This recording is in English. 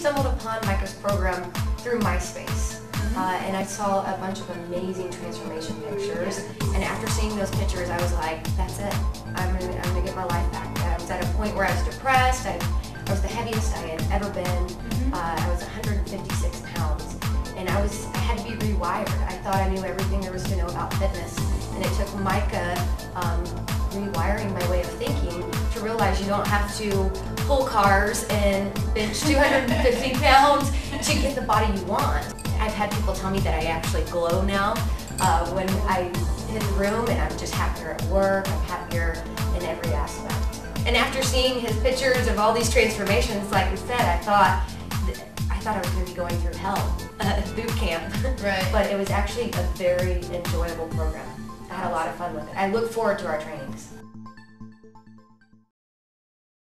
stumbled upon Micah's program through MySpace. And I saw a bunch of amazing transformation pictures. And after seeing those pictures, I was like, that's it. I'm gonna get my life back. I was at a point where I was depressed. I was the heaviest I had ever been. I was 156 pounds. And I had to be rewired. I thought I knew everything there was to know about fitness. And it took Micah rewiring my way of thinking to realize you don't have to pull cars and bench 250 pounds to get the body you want. I've had people tell me that I actually glow now when I hit the room, and I'm just happier at work, I'm happier in every aspect. And after seeing his pictures of all these transformations, like I said, I thought I was going to be going through hell, boot camp. Right. But it was actually a very enjoyable program. I had a lot of fun with it. I look forward to our trainings.